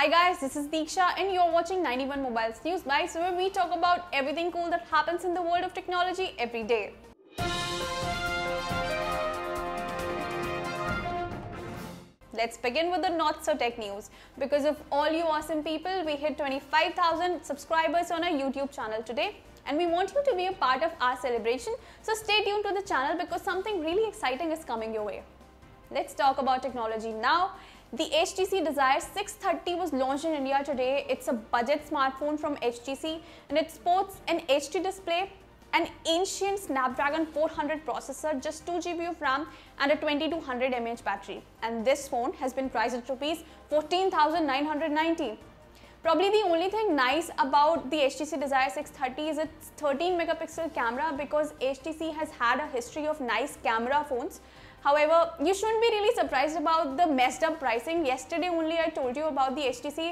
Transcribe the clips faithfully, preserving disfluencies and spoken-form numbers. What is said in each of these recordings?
Hi guys, this is Deeksha and you're watching ninety-one Mobiles NewsBytes, where we talk about everything cool that happens in the world of technology every day. Let's begin with the not so tech news. Because of all you awesome people, we hit twenty-five thousand subscribers on our YouTube channel today. And we want you to be a part of our celebration, so stay tuned to the channel because something really exciting is coming your way. Let's talk about technology now. The H T C Desire six thirty was launched in India today. It's a budget smartphone from H T C and it sports an H D display, an ancient Snapdragon four hundred processor, just two G B of RAM and a twenty-two hundred milliamp hour battery. And this phone has been priced at rupees fourteen thousand nine hundred ninety. Probably the only thing nice about the H T C Desire six thirty is its thirteen megapixel camera, because H T C has had a history of nice camera phones. However, you shouldn't be really surprised about the messed up pricing. Yesterday only I told you about the H T C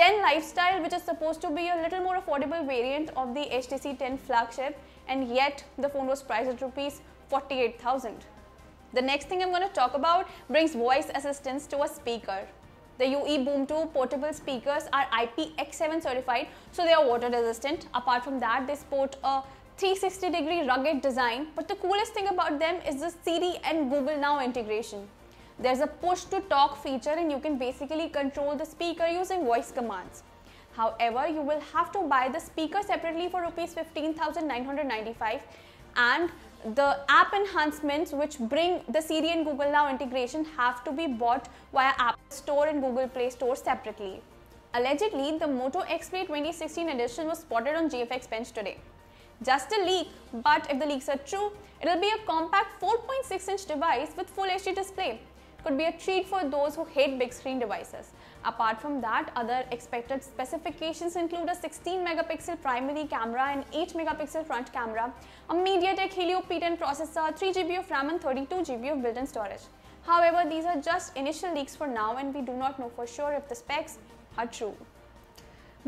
ten Lifestyle, which is supposed to be a little more affordable variant of the H T C ten flagship, and yet the phone was priced at rupees forty-eight thousand. The next thing I'm going to talk about brings voice assistance to a speaker. The U E Boom two portable speakers are I P X seven certified, so they are water resistant. Apart from that, they sport a three sixty degree rugged design, but the coolest thing about them is the Siri and Google Now integration. There's a push to talk feature and you can basically control the speaker using voice commands. However, you will have to buy the speaker separately for rupees fifteen thousand nine hundred ninety-five, and the app enhancements which bring the Siri and Google Now integration have to be bought via Apple Store and Google Play Store separately. Allegedly, the Moto X Play twenty sixteen edition was spotted on G F X bench today. Just a leak, but if the leaks are true, it'll be a compact four point six inch device with full H D display. It could be a treat for those who hate big screen devices. Apart from that, other expected specifications include a sixteen megapixel primary camera and eight megapixel front camera, a MediaTek Helio P ten processor, three G B of RAM and thirty-two G B of built-in storage. However, these are just initial leaks for now and we do not know for sure if the specs are true.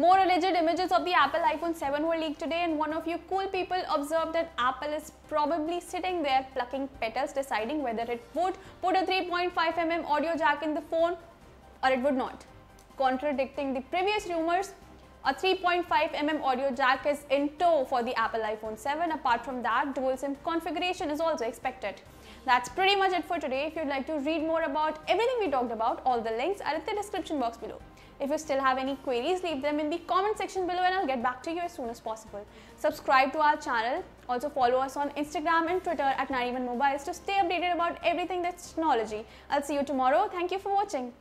More alleged images of the Apple iPhone seven were leaked today, and one of you cool people observed that Apple is probably sitting there plucking petals, deciding whether it would put a three point five millimeter audio jack in the phone or it would not. Contradicting the previous rumors, a three point five millimeter audio jack is in tow for the Apple iPhone seven. Apart from that, dual SIM configuration is also expected. That's pretty much it for today. If you'd like to read more about everything we talked about, all the links are in the description box below. If you still have any queries, leave them in the comment section below and I'll get back to you as soon as possible. Subscribe to our channel. Also follow us on Instagram and Twitter at ninety-one Mobiles to stay updated about everything that's technology. I'll see you tomorrow. Thank you for watching.